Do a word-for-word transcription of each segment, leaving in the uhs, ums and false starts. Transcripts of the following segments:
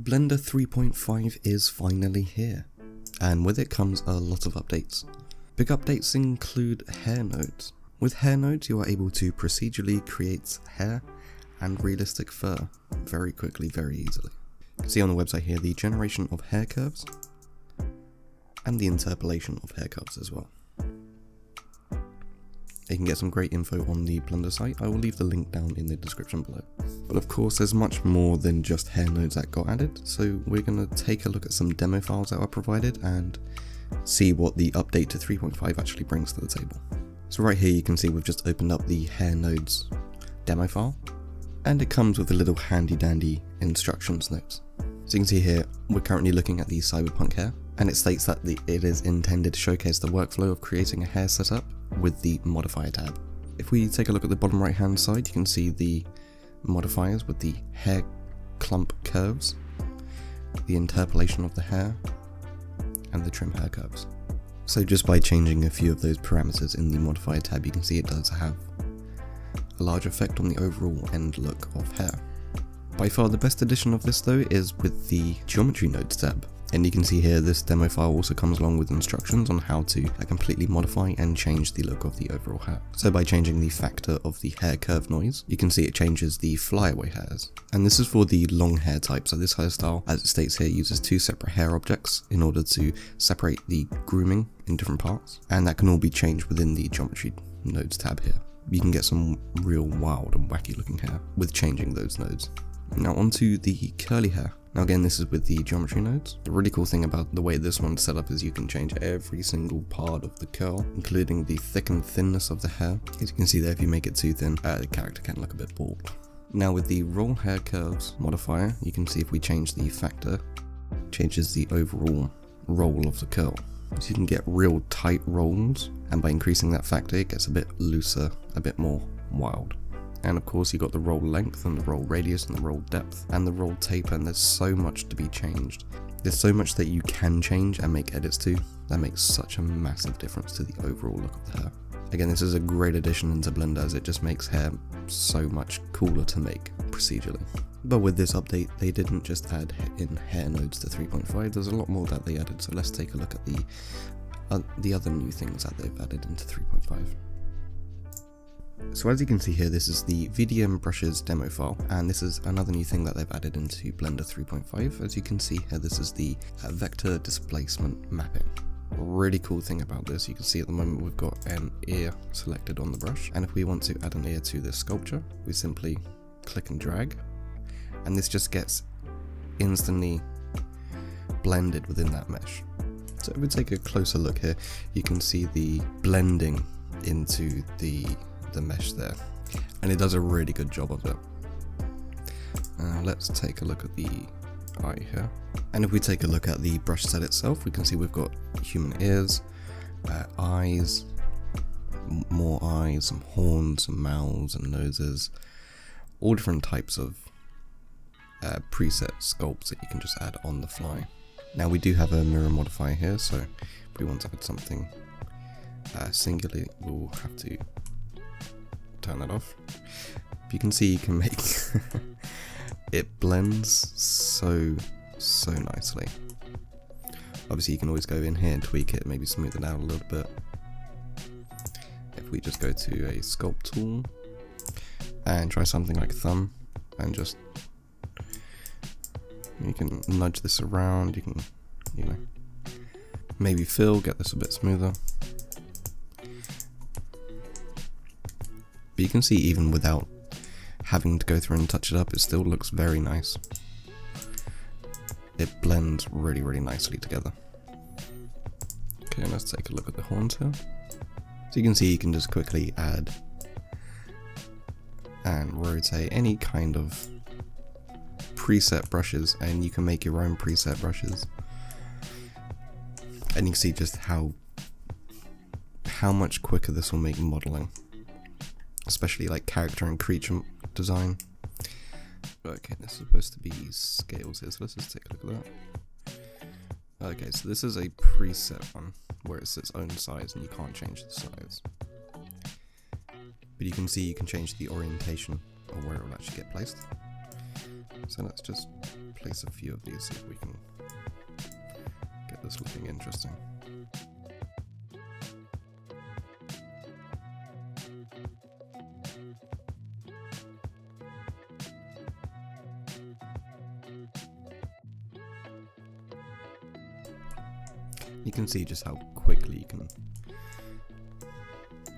Blender three point five is finally here, and with it comes a lot of updates. Big updates include hair nodes. With hair nodes you are able to procedurally create hair and realistic fur very quickly, very easily. You can see on the website here the generation of hair curves and the interpolation of hair curves as well. You can get some great info on the Blender site. I will leave the link down in the description below. But of course there's much more than just hair nodes that got added, so we're going to take a look at some demo files that are provided and see what the update to three point five actually brings to the table. So right here you can see we've just opened up the hair nodes demo file, and it comes with a little handy dandy instructions note. So you can see here we're currently looking at the cyberpunk hair, and it states that the, it is intended to showcase the workflow of creating a hair setup with the modifier tab. If we take a look at the bottom right hand side, you can see the modifiers with the hair clump curves, the interpolation of the hair, and the trim hair curves. So just by changing a few of those parameters in the modifier tab, you can see it does have a large effect on the overall end look of hair. By far the best addition of this though is with the geometry nodes tab, and you can see here this demo file also comes along with instructions on how to completely modify and change the look of the overall hair. So by changing the factor of the hair curve noise, you can see it changes the flyaway hairs, and this is for the long hair type. So this hairstyle, as it states here, uses two separate hair objects in order to separate the grooming in different parts, and that can all be changed within the geometry nodes tab here. You can get some real wild and wacky looking hair with changing those nodes. Now onto the curly hair. Now again, this is with the geometry nodes. The really cool thing about the way this one's set up is you can change every single part of the curl, including the thick and thinness of the hair. As you can see there, if you make it too thin, uh, the character can look a bit bald. Now with the roll hair curves modifier, you can see if we change the factor, it changes the overall roll of the curl. So you can get real tight rolls, and by increasing that factor, it gets a bit looser, a bit more wild. And of course you've got the roll length and the roll radius and the roll depth and the roll taper, and there's so much to be changed. There's so much that you can change and make edits to. That makes such a massive difference to the overall look of the hair. Again, this is a great addition into Blender as it just makes hair so much cooler to make procedurally. But with this update, they didn't just add in hair nodes to three point five, there's a lot more that they added, so let's take a look at the, uh, the other new things that they've added into three point five. So as you can see here, this is the V D M brushes demo file, and this is another new thing that they've added into Blender three point five. As you can see here, this is the uh, Vector Displacement Mapping. A really cool thing about this, you can see at the moment we've got an ear selected on the brush, and if we want to add an ear to this sculpture, we simply click and drag, and this just gets instantly blended within that mesh. So if we take a closer look here, you can see the blending into the the mesh there, and it does a really good job of it. Uh, let's take a look at the eye here, and if we take a look at the brush set itself, we can see we've got human ears, uh, eyes, more eyes, some horns, some mouths and noses, all different types of uh, preset sculpts that you can just add on the fly. Now we do have a mirror modifier here, so if we want to add something uh, singularly, we'll have to turn that off. But you can see you can make it blends so so nicely. Obviously you can always go in here and tweak it, maybe smooth it out a little bit. If we just go to a sculpt tool and try something like thumb, and just you can nudge this around, you can, you know, maybe fill, get this a bit smoother. You can see even without having to go through and touch it up, it still looks very nice. It blends really really nicely together. Okay, let's take a look at the horns here. So you can see you can just quickly add and rotate any kind of preset brushes, and you can make your own preset brushes, and you can see just how how much quicker this will make modeling, especially like character and creature design. Okay, this is supposed to be scales here, so let's just take a look at that. Okay, so this is a preset one, where it's its own size and you can't change the size. But you can see you can change the orientation of where it will actually get placed. So let's just place a few of these so that we can get this looking interesting. You can see just how quickly you can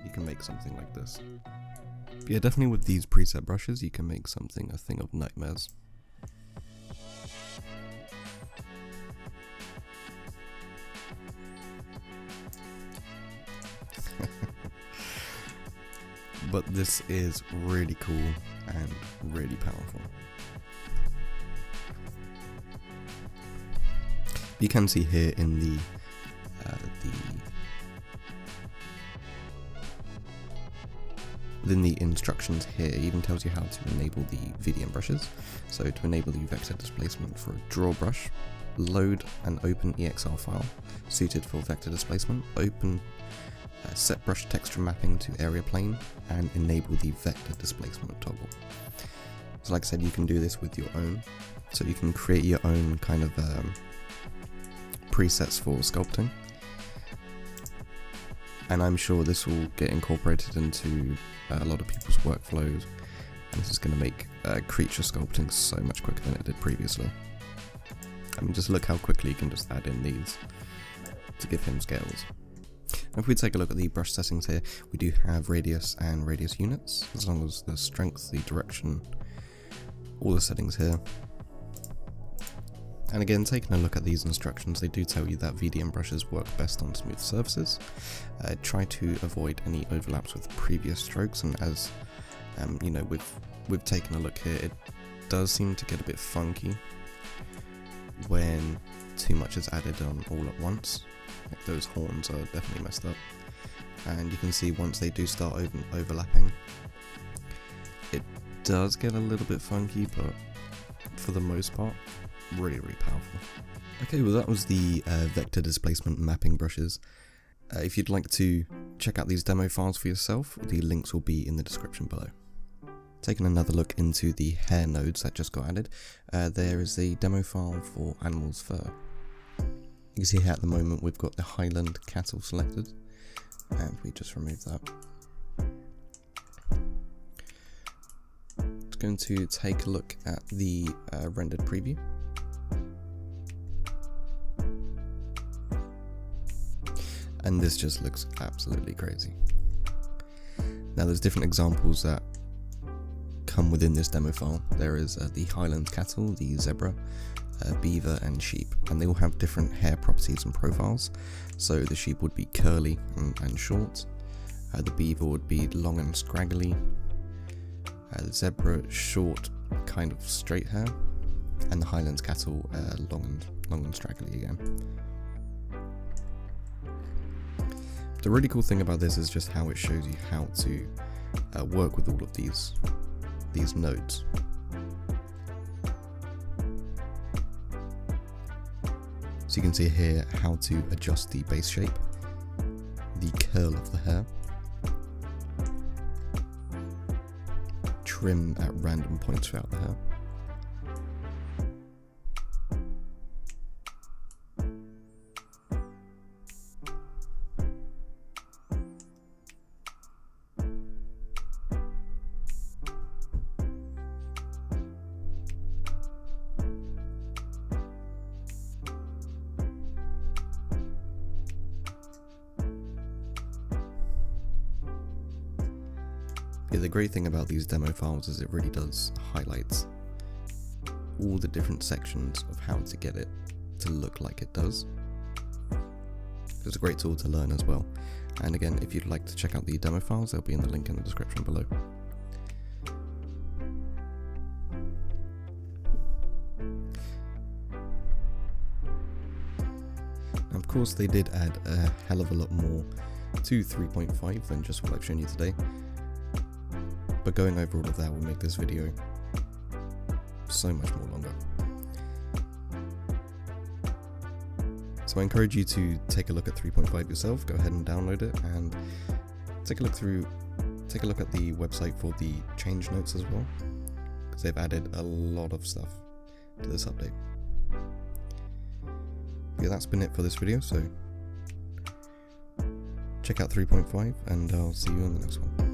you can make something like this. But yeah, definitely with these preset brushes, you can make something a thing of nightmares. But this is really cool and really powerful. You can see here in the Uh, the, then the instructions here even tells you how to enable the V D M brushes. So to enable the vector displacement for a draw brush, load an open E X R file suited for vector displacement, open uh, set brush texture mapping to area plane, and enable the vector displacement toggle. So like I said, you can do this with your own, so you can create your own kind of um, presets for sculpting. And I'm sure this will get incorporated into a lot of people's workflows, and this is going to make uh, creature sculpting so much quicker than it did previously. I mean, just look how quickly you can just add in these to give him scales. And if we take a look at the brush settings here, we do have radius and radius units, as long as the strength, the direction, all the settings here. And again, taking a look at these instructions, they do tell you that V D M brushes work best on smooth surfaces. Uh, try to avoid any overlaps with previous strokes, and as um, you know, we've we've taken a look here, it does seem to get a bit funky when too much is added on all at once. Like those horns are definitely messed up, and you can see once they do start over overlapping, it does get a little bit funky, but for the most part, really, really powerful. Okay, well that was the uh, vector displacement mapping brushes. Uh, if you'd like to check out these demo files for yourself, the links will be in the description below. Taking another look into the hair nodes that just got added, uh, there is a demo file for animals' fur. You can see here at the moment we've got the Highland cattle selected, and we just remove that. It's going to take a look at the uh, rendered preview. And this just looks absolutely crazy. Now there's different examples that come within this demo file. There is uh, the Highland cattle, the zebra, uh, beaver and sheep, and they all have different hair properties and profiles. So the sheep would be curly and, and short, uh, the beaver would be long and scraggly, uh, the zebra short, kind of straight hair, and the Highland cattle uh, long, and, long and straggly again. The really cool thing about this is just how it shows you how to uh, work with all of these these nodes. So you can see here how to adjust the base shape, the curl of the hair, trim at random points throughout the hair, Yeah, the great thing about these demo files is it really does highlight all the different sections of how to get it to look like it does. It's a great tool to learn as well. And again, if you'd like to check out the demo files, they'll be in the link in the description below. And of course, they did add a hell of a lot more to three point five than just what I've shown you today. But going over all of that will make this video so much more longer. So I encourage you to take a look at three point five yourself, go ahead and download it, and take a look through, take a look at the website for the change notes as well, because they've added a lot of stuff. to this update. Yeah, that's been it for this video, so check out three point five and I'll see you in the next one.